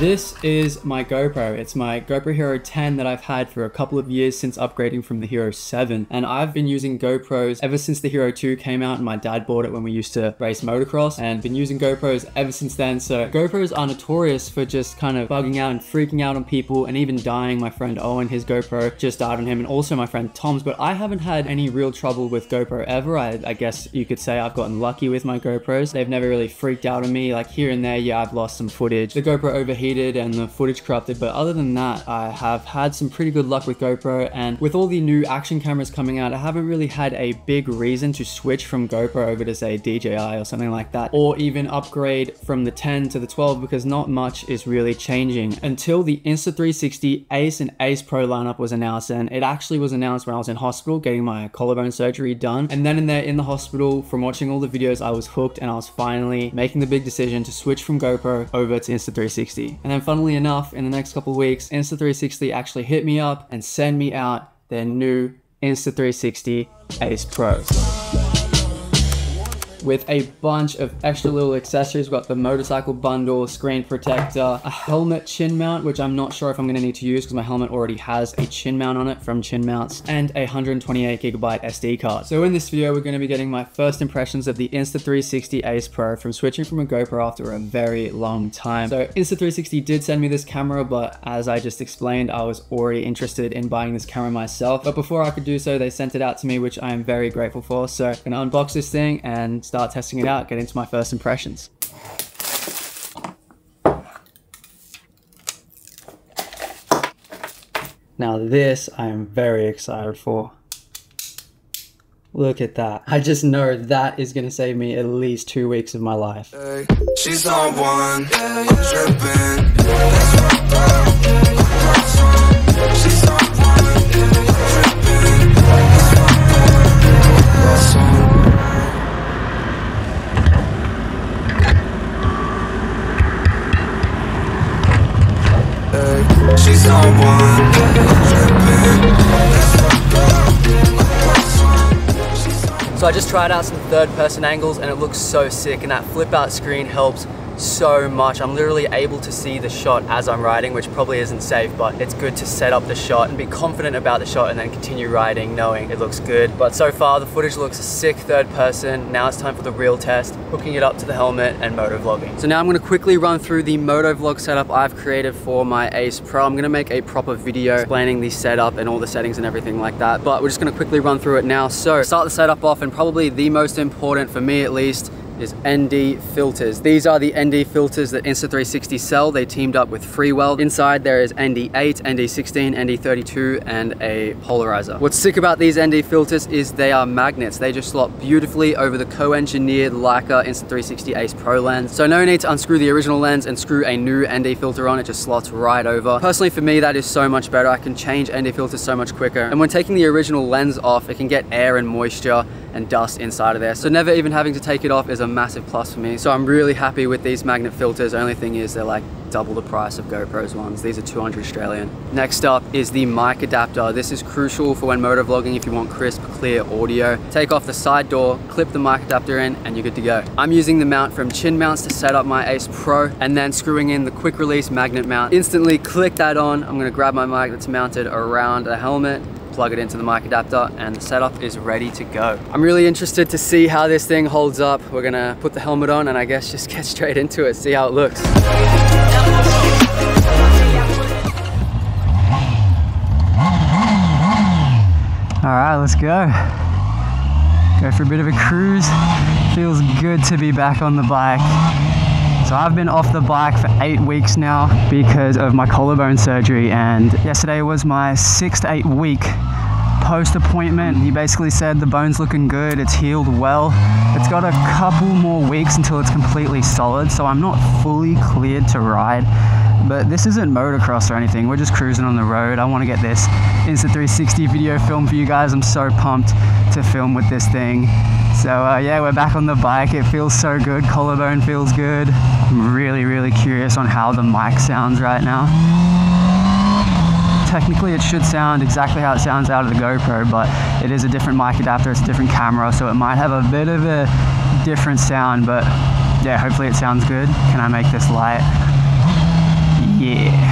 This is my GoPro. It's my GoPro Hero 10 that I've had for a couple of years since upgrading from the Hero 7. And I've been using GoPros ever since the Hero 2 came out, and my dad bought it when we used to race motocross, and been using GoPros ever since then. So GoPros are notorious for just kind of bugging out and freaking out on people and even dying. My friend Owen, his GoPro just died on him, and also my friend Tom's, but I haven't had any real trouble with GoPro ever. I guess you could say I've gotten lucky with my GoPros. They've never really freaked out on me. Like here and there, yeah, I've lost some footage. The GoPro overheated and the footage corrupted, but other than that, I have had some pretty good luck with GoPro, and with all the new action cameras coming out, I haven't really had a big reason to switch from GoPro over to say DJI or something like that, or even upgrade from the 10 to the 12, because not much is really changing. Until the Insta360 Ace and Ace Pro lineup was announced, and it actually was announced when I was in hospital getting my collarbone surgery done, and then in there in the hospital from watching all the videos, I was hooked, and I was finally making the big decision to switch from GoPro over to Insta360. And then funnily enough, in the next couple of weeks, Insta360 actually hit me up and sent me out their new Insta360 Ace Pro with a bunch of extra little accessories. We've got the motorcycle bundle, screen protector, a helmet chin mount, which I'm not sure if I'm gonna need to use because my helmet already has a chin mount on it from Chin Mounts, and a 128GB SD card. So in this video, we're gonna be getting my first impressions of the Insta360 Ace Pro from switching from a GoPro after a very long time. So Insta360 did send me this camera, but as I just explained, I was already interested in buying this camera myself. But before I could do so, they sent it out to me, which I am very grateful for. So I'm gonna unbox this thing and start testing it out, get into my first impressions. Now this I am very excited for. Look at that. I just know that is gonna save me at least 2 weeks of my life. She's on one, so I just tried out some third-person angles, and it looks so sick, and that flip-out screen helps so much. I'm literally able to see the shot as I'm riding, which probably isn't safe, but it's good to set up the shot and be confident about the shot and then continue riding knowing it looks good. But so far the footage looks sick third person. Now it's time for the real test, hooking it up to the helmet and motovlogging. So now I'm going to quickly run through the motovlog setup I've created for my Ace Pro. I'm going to make a proper video explaining the setup and all the settings and everything like that, but we're just going to quickly run through it now. So start the setup off, and probably the most important for me at least is ND filters. These are the ND filters that Insta360 sell. They teamed up with Freewell. Inside there is ND8, ND16, ND32, and a polarizer. What's sick about these ND filters is they are magnets. They just slot beautifully over the co-engineered Leica Insta360 Ace Pro lens. So no need to unscrew the original lens and screw a new ND filter on. It just slots right over. Personally for me, that is so much better. I can change ND filters so much quicker. And when taking the original lens off, it can get air and moisture and dust inside of there. So never even having to take it off is a massive plus for me. So I'm really happy with these magnet filters. Only thing is they're like double the price of GoPro's ones. These are 200 Australian. Next up is the mic adapter. This is crucial for when motovlogging if you want crisp, clear audio. Take off the side door, clip the mic adapter in, and you're good to go. I'm using the mount from Chin Mounts to set up my Ace Pro, and then screwing in the quick release magnet mount. Instantly click that on. I'm gonna grab my mic that's mounted around the helmet, plug it into the mic adapter, and the setup is ready to go. I'm really interested to see how this thing holds up. We're gonna put the helmet on and I guess just get straight into it, see how it looks. All right, let's go. Go for a bit of a cruise. Feels good to be back on the bike. So I've been off the bike for 8 weeks now because of my collarbone surgery, and yesterday was my 6 to 8 week post appointment. He basically said the bone's looking good, it's healed well. It's got a couple more weeks until it's completely solid, so I'm not fully cleared to ride. But this isn't motocross or anything, we're just cruising on the road. I want to get this Insta360 video film for you guys. I'm so pumped to film with this thing. So yeah, we're back on the bike. It feels so good, collarbone feels good. I'm really curious on how the mic sounds right now. Technically it should sound exactly how it sounds out of the GoPro, but it is a different mic adapter, it's a different camera, so it might have a bit of a different sound, but yeah, hopefully it sounds good. Can I make this light? Yeah.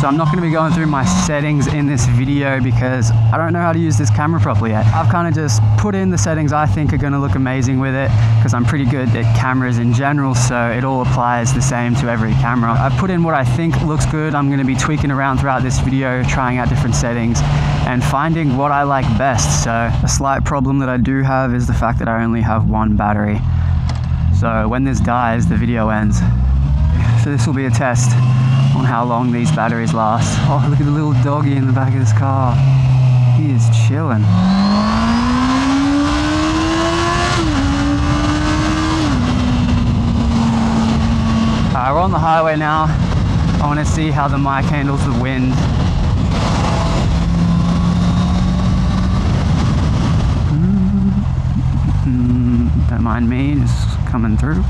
So I'm not going to be going through my settings in this video because I don't know how to use this camera properly yet. I've kind of just put in the settings I think are going to look amazing with it because I'm pretty good at cameras in general, so it all applies the same to every camera. I've put in what I think looks good. I'm going to be tweaking around throughout this video, trying out different settings and finding what I like best. So a slight problem that I do have is the fact that I only have one battery. So when this dies, the video ends. So this will be a test on how long these batteries last. Oh, look at the little doggy in the back of this car. He is chilling. Alright, we're on the highway now. I want to see how the mic handles the wind. Don't mind me, just coming through.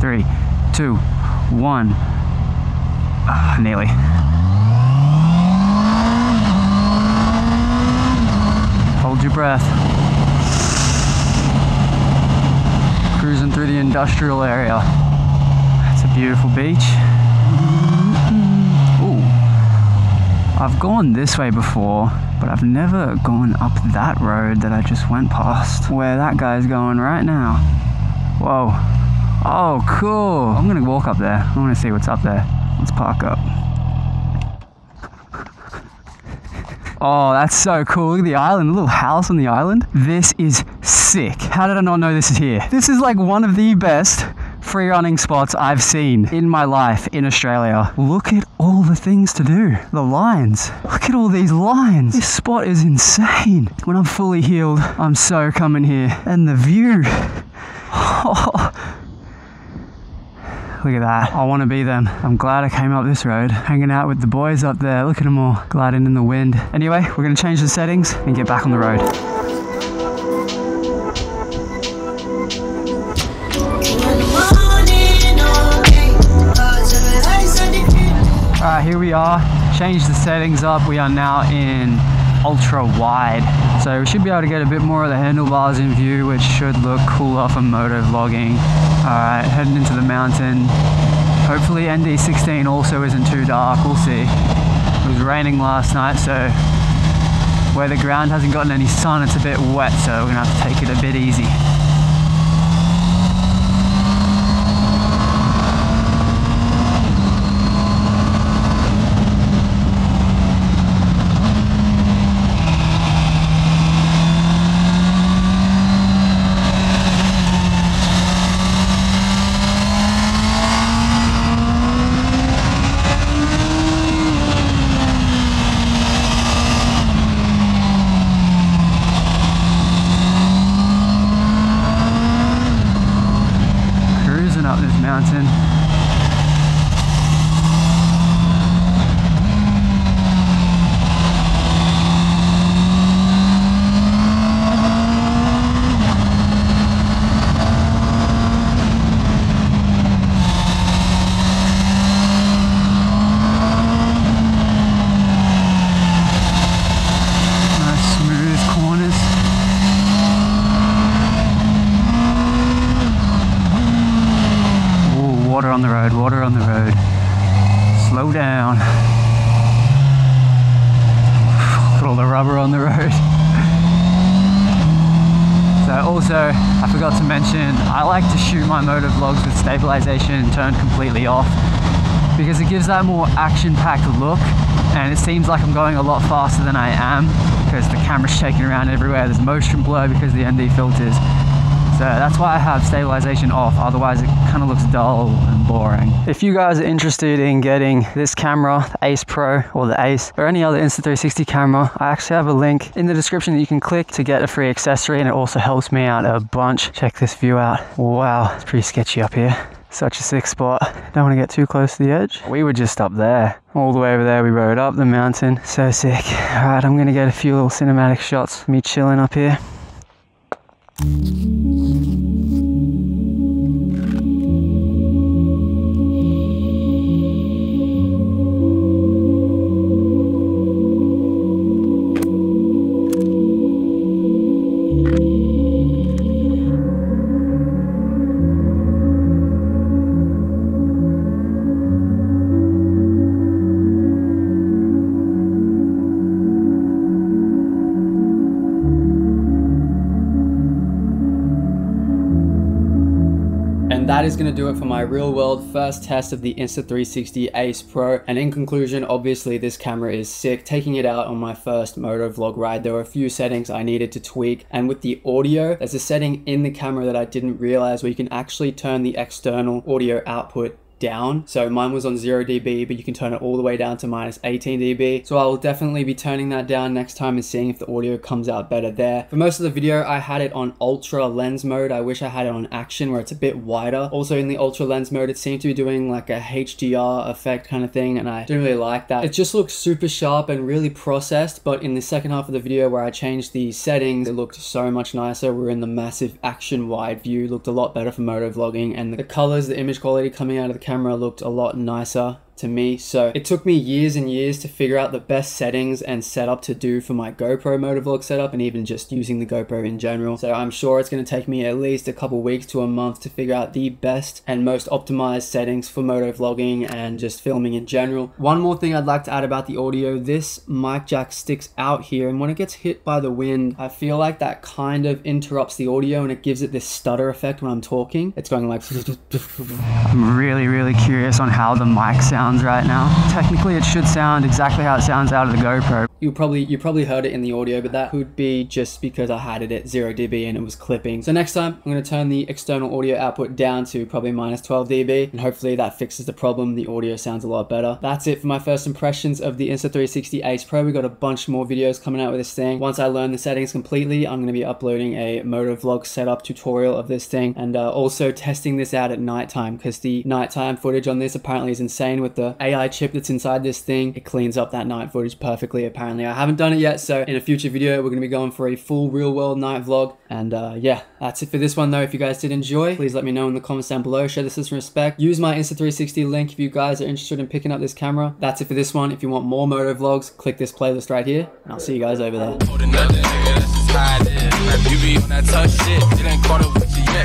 3, 2, 1. Nearly. Hold your breath. Cruising through the industrial area. It's a beautiful beach. Ooh. I've gone this way before, but I've never gone up that road that I just went past. Where that guy's going right now. Whoa. Oh, cool. I'm gonna walk up there. I wanna see what's up there. Let's park up. Oh, that's so cool. Look at the island, a little house on the island. This is sick. How did I not know this is here? This is like one of the best free running spots I've seen in my life in Australia. Look at all the things to do. The lines. Look at all these lines. This spot is insane. When I'm fully healed, I'm so coming here. And the view. Oh. Look at that. I want to be them. I'm glad I came up this road. Hanging out with the boys up there. Look at them all gliding in the wind. Anyway, we're going to change the settings and get back on the road. Alright, here we are. Changed the settings up. We are now in ultra wide. So we should be able to get a bit more of the handlebars in view, which should look cooler for moto vlogging. Alright, heading into the mountain. Hopefully ND16 also isn't too dark. We'll see. It was raining last night, so where the ground hasn't gotten any sun, it's a bit wet, so we're going to have to take it a bit easy. Water on the road. Slow down. Put all the rubber on the road. So also, I forgot to mention, I like to shoot my moto vlogs with stabilization turned completely off because it gives that more action-packed look, and it seems like I'm going a lot faster than I am because the camera's shaking around everywhere. There's motion blur because of the ND filters. So that's why I have stabilization off, otherwise it kind of looks dull and boring. If you guys are interested in getting this camera, the Ace Pro or the Ace, or any other Insta360 camera, I actually have a link in the description that you can click to get a free accessory, and it also helps me out a bunch. Check this view out. Wow, it's pretty sketchy up here. Such a sick spot. Don't want to get too close to the edge. We were just up there. All the way over there, we rode up the mountain. So sick. All right, I'm going to get a few little cinematic shots of me chilling up here. that is going to do it for my real world first test of the Insta360 Ace Pro. And in conclusion, obviously this camera is sick. Taking it out on my first moto vlog ride, there were a few settings I needed to tweak. And with the audio, there's a setting in the camera that I didn't realize where you can actually turn the external audio output down. So mine was on 0 dB, but you can turn it all the way down to -18 dB. So I will definitely be turning that down next time and seeing if the audio comes out better there. For most of the video, I had it on ultra lens mode. I wish I had it on action where it's a bit wider. Also in the ultra lens mode, it seemed to be doing like a HDR effect kind of thing, and I didn't really like that. It just looked super sharp and really processed, but in the second half of the video where I changed the settings, it looked so much nicer. We're in the massive action wide view, looked a lot better for moto vlogging, and the colors, the image quality coming out of the camera looked a lot nicer to me. So it took me years and years to figure out the best settings and setup to do for my GoPro motovlog setup, and even just using the GoPro in general. So I'm sure it's going to take me at least a couple weeks to a month to figure out the best and most optimized settings for motovlogging and just filming in general. One more thing I'd like to add about the audio, this mic jack sticks out here, and when it gets hit by the wind, I feel like that kind of interrupts the audio and it gives it this stutter effect when I'm talking. It's going like I'm really curious on how the mic sounds right now. Technically it should sound exactly how it sounds out of the GoPro. You probably heard it in the audio, but that could be just because I had it at 0 dB and it was clipping. So next time I'm going to turn the external audio output down to probably -12 dB, and hopefully that fixes the problem. The audio sounds a lot better. That's it for my first impressions of the Insta360 Ace Pro. We got a bunch more videos coming out with this thing. Once I learn the settings completely, I'm going to be uploading a moto vlog setup tutorial of this thing, and also testing this out at nighttime, because the nighttime footage on this apparently is insane with the AI chip that's inside this thing. It cleans up that night footage perfectly apparently. I haven't done it yet, so in a future video we're gonna be going for a full real world night vlog. And yeah, that's it for this one though. If you guys did enjoy, please let me know in the comments down below. Show this with some respect. Use my Insta360 link if you guys are interested in picking up this camera. That's it for this one. If you want more moto vlogs, click this playlist right here, and I'll see you guys over there.